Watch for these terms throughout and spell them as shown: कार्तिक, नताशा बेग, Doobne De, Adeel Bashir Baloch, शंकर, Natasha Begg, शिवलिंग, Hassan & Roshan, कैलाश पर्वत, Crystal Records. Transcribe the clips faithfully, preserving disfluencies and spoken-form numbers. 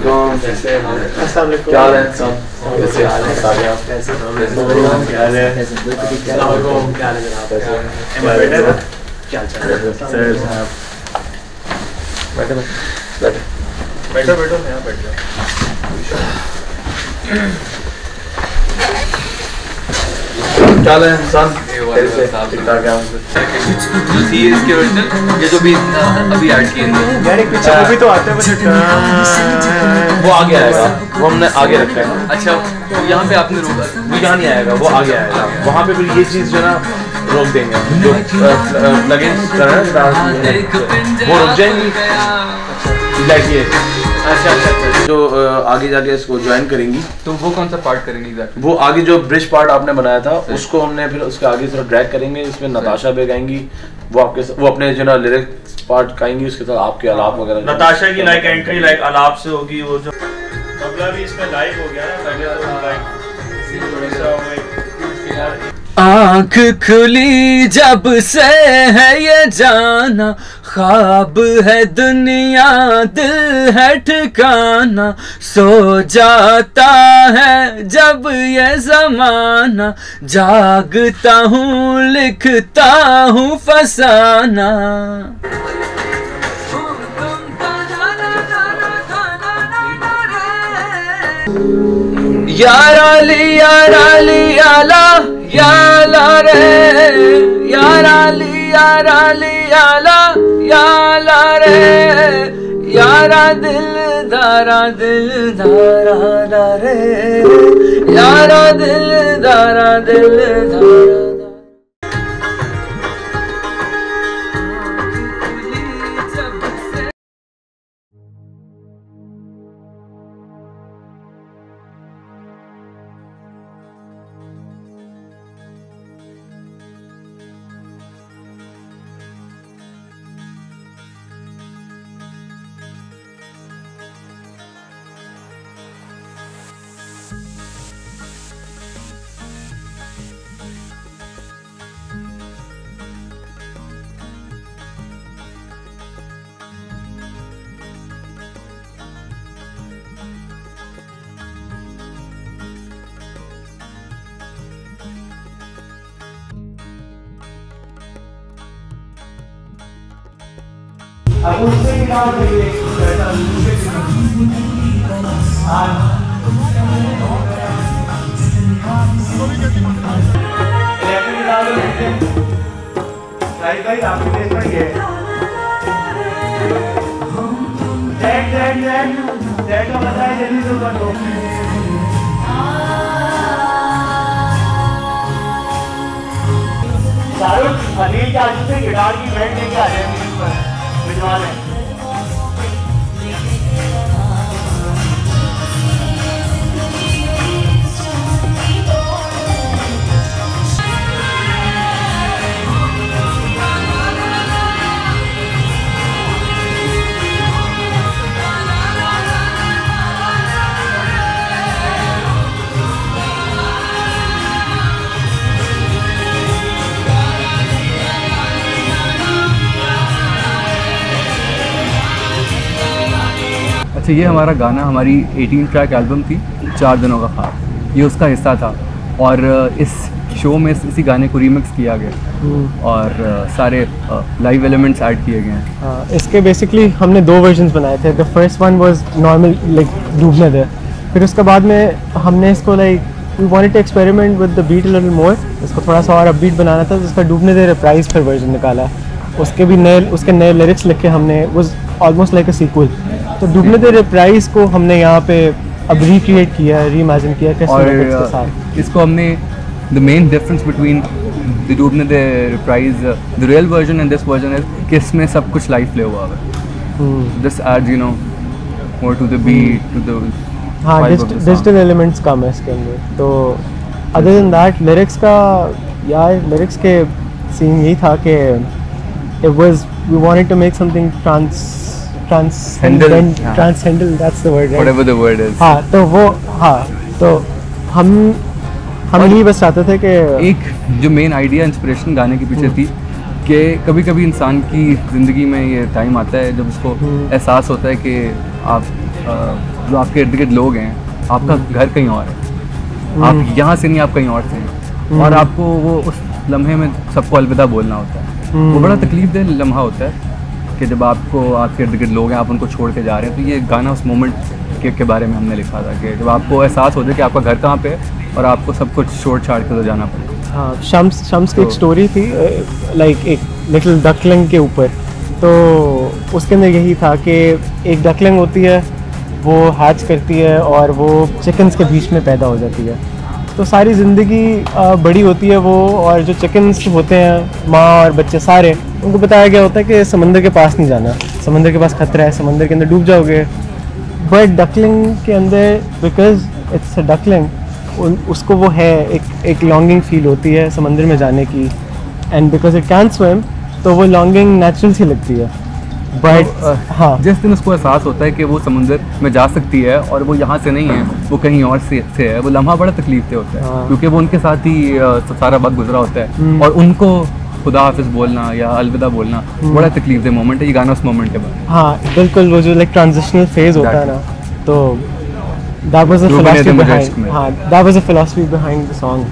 क्या इंसान ये जो भी अभी ऐड किए यार, एक पीछे भी तो आते हैं, वो आगे आएगा, वो हमने आगे रखा है। अच्छा, तो यहाँ पे आपने रोका, वो यहाँ नहीं आएगा, वो आगे आएगा। वहाँ पे फिर ये चीज़ जो ना रोक देंगे, जो लगे वो रुक जाएंगे। अच्छा अच्छा, जो आगे जाके इसको ज्वाइन करेंगी तो वो कौन सा पार्ट करेंगी? exactly. वो आगे जो ब्रिज पार्ट आपने बनाया था उसको हमने फिर उसके आगे थोड़ा ड्रैग करेंगे। इसमें नताशा बेग आएंगी, वो आपके वो अपने जो ना लिरिक्स पार्ट गाएंगी, उसके साथ आपके आलाप वगैरह। नताशा की लाइक एंट्री लाइक आलाप से होगी। वो जो तबला भी इसमें लाइक हो गया ना, लाइक आँख खुली जब से है ये जाना, ख्वाब है दुनिया, दिल है ठिकाना, सो जाता है जब ये जमाना, जागता हूँ लिखता हूँ फसाना। यारा ली यारा ली आला याला रे, यारा ली यारा ली आला याला रे, यारा दिल दारा दिल दारा रे, यारा दिल दारा दिल दारा। अब उससे काम ले ले, बेटा मुझे शाहरुख अनिल के आजू से गिटार की बैंड लेके आ जाएंगे पर अच्छा। ये हमारा गाना हमारी अठारह ट्रैक एल्बम थी, चार दिनों का ख्वाब, ये उसका हिस्सा था। और इस शो में इसी गाने को रीमिक्स किया गया और सारे लाइव एलिमेंट्स ऐड किए गए हैं। इसके बेसिकली हमने दो वर्जन्स बनाए थे। The first one was normal like Doobne De, फिर उसके बाद में हमने इसको like we wanted to experiment with the beat a little more, इसको थोड़ा सा और अपबीट बनाना था, तो उसका डूबने दे रिप्राइज पर वर्जन निकाला। उसके भी नए उसके नए लिरिक्स लिखे हमने, was almost like a sequel. तो डूबने दे रिप्राइज को हमने यहाँ पे अब रिक्रिएट किया, रीइमेजिन किया क्रिस्टल रिकॉर्ड्स के साथ। इसको हमने the main difference between the Doobne De reprise the real version and this version is कि इसमें सब कुछ लाइव प्ले हुआ है। This adds you know more to the beat, to the हां डिजिटल एलिमेंट्स कम है इसके अंदर। तो अदर देन दैट लिरिक्स का, यार लिरिक्स के सीन यही था कि it was we wanted to make something trans transcendent yeah. transcendental, that's the word, right? whatever the word is। ha to wo ha to hum hum nahi bas chahte the ki ek jo main idea inspiration gaane ke piche thi कि कभी कभी इंसान की ज़िंदगी में ये time आता है जब उसको एहसास होता है कि आप जो आपके इर्द गिर्द लोग हैं, आपका घर कहीं और है, आप यहाँ से नहीं, आप कहीं और से हैं, और आपको वो उस लम्हे में सबको अलविदा बोलना होता है। वो बड़ा तकलीफ दे लम्हा होता है कि जब आपको आपके इर्द गिर्द लोग हैं, आप उनको छोड़ के जा रहे हैं। तो ये गाना उस मोमेंट के, के बारे में हमने लिखा था कि जब आपको एहसास हो जाए कि आपका घर कहाँ पे है और आपको सब कुछ छोड़ छाड़ के तो जाना पड़े। हाँ, शम्स शम्स की एक स्टोरी थी, लाइक एक लिटिल डकलिंग के ऊपर। तो उसके अंदर यही था कि एक डकलिंग होती है, वो हैच करती है और वो चिकन्स के बीच में पैदा हो जाती है। तो सारी ज़िंदगी बड़ी होती है वो, और जो चिकन्स होते हैं, माँ और बच्चे सारे, उनको बताया गया होता है कि समंदर के पास नहीं जाना, समंदर के पास खतरा है, समंदर के अंदर डूब जाओगे। बट डकलिंग के अंदर, बिकॉज इट्स अ डकलिंग, उसको वो है एक एक लॉन्गिंग फील होती है समंदर में जाने की, and because it can swim, तो वो लॉन्गिंग नेचुरल सी लगती है। बट तो, हाँ, जिस दिन उसको एहसास होता है कि वो समंदर में जा सकती है और वो यहाँ से नहीं है, वो कहीं और से से है, वो लम्हा बड़ा तकलीफ से होता है। हाँ। क्योंकि वो उनके साथ ही सारा वक्त गुजरा होता है, और उनको खुदा हाफिज़ बोलना या अलविदा बोलना बड़ा तकलीफ दे मोमेंट है। ये गाना उस मोमेंट के बाद, हाँ बिल्कुल, वो जो लाइक ट्रांजिशनल फेज होता है ना, तो That was the philosophy behind. हाँ, that was the philosophy behind the song.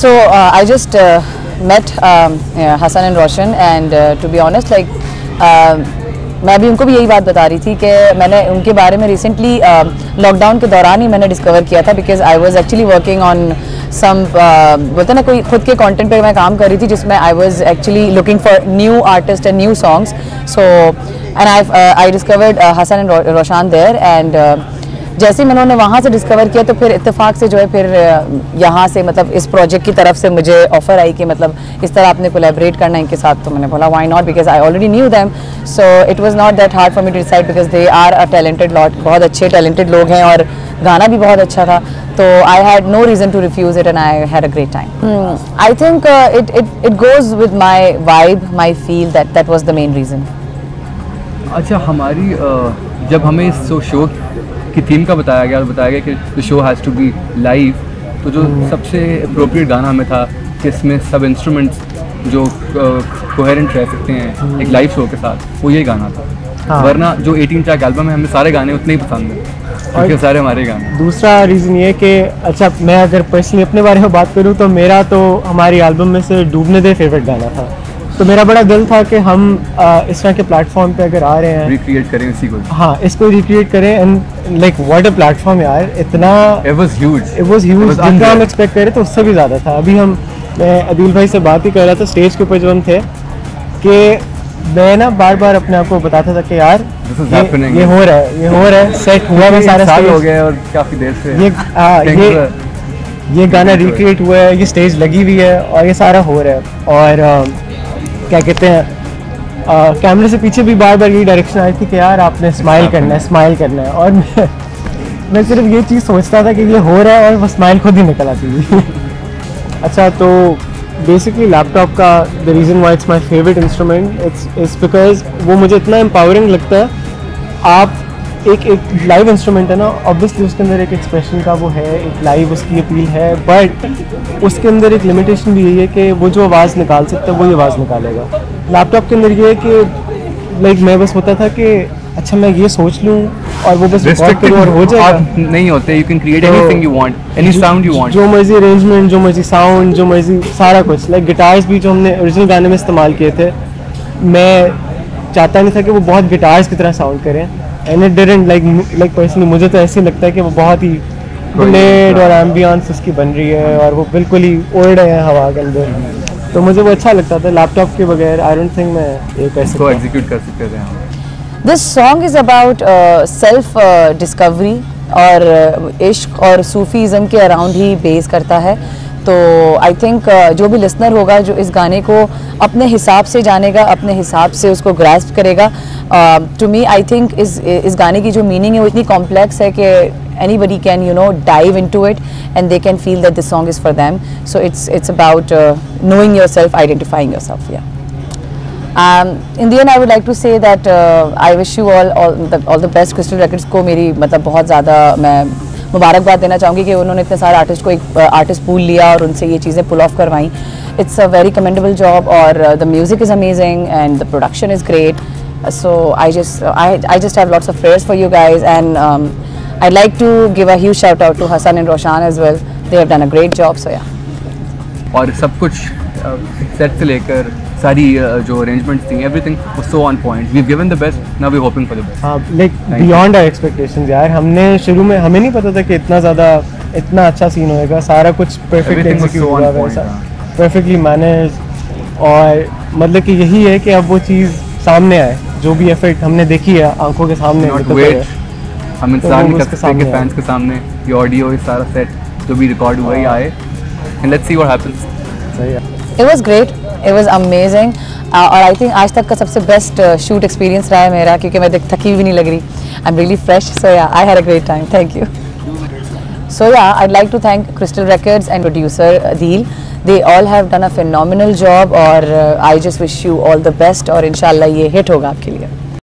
So uh, I just uh, met um, yeah, Hasan and Roshan, and uh, to be honest, like, uh, मैं भी उनको भी यही बात बता रही थी कि मैंने उनके बारे में recently लॉकडाउन uh, के दौरान ही मैंने discover किया था, because I was actually working on some uh, बोलते ना, कोई खुद के content पे मैं काम कर रही थी जिसमें I was actually looking for new artists and new songs. So and I uh, I discovered uh, Hasan and Ro Roshan there, and uh, जैसे मैंने उन्हें वहाँ से डिस्कवर किया, तो फिर इत्तेफाक से जो है फिर यहाँ से, मतलब इस प्रोजेक्ट की तरफ से मुझे ऑफ़र आई कि मतलब इस तरह आपने कोलैबोरेट करना है इनके साथ। तो मैंने बोला why not, because I already knew them, so it was not that hard for me to decide, because they are a talented lot, बहुत अच्छे टैलेंटेड लोग हैं, और गाना भी बहुत अच्छा था। तो I had no reason to refuse it, and I had a great time. I think it it it goes with my vibe, my feel, that that was the main reason. अच्छा, हमारी uh, जब हमें show show की theme का बताया गया और बताया गया कि the show has to be live, तो जो सबसे अप्रोप्रिएट गाना हमें था कि इसमें सब इंस्ट्रूमेंट्स जो कोहेरेंट रह सकते हैं एक लाइव शो के साथ, वो ये गाना था। हाँ। वरना जो अठारह ट्रैक एल्बम है, हमें सारे गाने उतने ही पसंद हैं, क्योंकि सारे हमारे गाने। दूसरा रीज़न ये कि अच्छा, मैं अगर पर्सनली अपने बारे में बात करूँ तो मेरा तो हमारी एल्बम में से डूबने दे फेवरेट गाना था। तो मेरा बड़ा दिल था कि हम इस तरह के प्लेटफॉर्म पे अगर आ रहे हैं, रिक्रिएट करें इसी को। हाँ, इसको रिक्रिएट करें, and like what a platform यार, इतना it was huge, it was huge, जितना हम एक्सपेक्ट कर रहे थे उससे भी ज़्यादा था। अभी हम, मैं अदील भाई से बात ही कर रहा था स्टेज के ऊपर जब हम थे, कि मैं ना बार बार अपने आप को बताता था कि यार ये, ये हो रहा है, ये हो रहा है, सेट हुआ है, सारा हो गया और काफ़ी देर से ये ये ये गाना रिक्रिएट हुआ है, ये स्टेज लगी हुई है और ये सारा हो रहा है। और क्या कहते हैं, कैमरे से पीछे भी बार बार यही डायरेक्शन आई थी कि यार आपने स्माइल करना है, स्माइल करना है, और मैं, मैं सिर्फ ये चीज़ सोचता था कि ये हो रहा है, और वो स्माइल खुद ही निकल आती थी। अच्छा, तो बेसिकली लैपटॉप का the reason why it's my favourite instrument, it's it's because वो मुझे इतना एम्पावरिंग लगता है। आप एक एक लाइव इंस्ट्रूमेंट है ना, ऑब्वियसली उसके अंदर एक एक्सप्रेशन का वो है, एक लाइव उसकी अपील है, बट उसके अंदर एक लिमिटेशन भी यही है कि वो जो आवाज़ निकाल सकता है वही आवाज़ निकालेगा। लैपटॉप के अंदर ये है कि लाइक मैं बस होता था कि अच्छा मैं ये सोच लूँ और वो बस रिकॉर्ड करूँ और हो जाएगा। आप नहीं होते, you can create anything you want, any sound you want, जो मर्जी अरेंजमेंट, जो मर्जी साउंड, जो मर्जी सारा कुछ। लाइक गिटार्स भी जो हमने ओरिजिनल गाने में इस्तेमाल किए थे, मैं चाहता नहीं था कि वो बहुत गिटार्स की तरह साउंड करें, and it didn't. Like like personally मुझे तो ऐसे लगता है कि वो बहुत ही बुलेट और एम्बियंस उसकी बन रही है, और वो बिल्कुल ही उड़ रहे हैं हवा के अंदर, तो मुझे वो अच्छा लगता था। लैपटॉप के बगैर आई डोंट थिंक मैं ये इसको एग्जीक्यूट कर सकते थे हम। This song is about self discovery, और uh, इश्क और सूफीज़म के अराउंड ही बेस करता है। तो आई थिंक uh, जो भी लिसनर होगा जो इस गाने को अपने हिसाब से जानेगा, अपने हिसाब से उसको ग्रास्प करेगा। टू मी आई थिंक इस इस गाने की जो मीनिंग है वो इतनी कॉम्प्लेक्स है कि anybody can, you know, dive into it, and they can feel that this song is for them. So it's it's about uh, knowing yourself, identifying yourself. Yeah. Um, in the end, I would like to say that uh, I wish you all all the, all the best. Crystal Records को मेरी मतलब बहुत ज़्यादा मैं मुबारकबाद देना चाहूँगी कि उन्होंने इतने सारे आर्टिस्ट को एक आर्टिस्ट पूल लिया और उनसे ये चीज़ें पुल ऑफ करवाई। It's a very commendable job, और the music is amazing and the production is great. So I just I I just have lots of prayers for you guys, and um, I'd like to give a huge shout out to Hasan and Roshan as well. They have done a great job. So yeah. और सब कुछ set से लेकर सारी जो arrangements थी, everything was so on point. We've given the best. Now we're hoping for the best. हाँ, like beyond our expectations यार. हमने शुरू में हमें नहीं पता था कि इतना ज़्यादा इतना अच्छा सीन होएगा. सारा कुछ perfect execute हुआ वैसा, perfectly managed. और मतलब कि यही है कि अब वो चीज़ सामने आए, जो भी एफर्ट हमने देखी है आंखों के सामने. हम इंतजार नहीं कर सकते कि फैंस के सामने ये ऑडियो ये सारा सेट जो भी रिकॉर्ड हुआ ही आए. And let's see what happens. सही है. It was great. It was amazing. और आई थिंक आज तक का सबसे बेस्ट शूट एक्सपीरियंस रहा है मेरा, क्योंकि मैं देख थकी भी नहीं लग रही. I am really fresh. So yeah I had a great time. Thank you. So yeah, I'd like to thank Crystal Records and producer Adil. They all have done a phenomenal job, और uh, I just wish you all the best, और इंशाल्लाह ये hit होगा आपके लिए.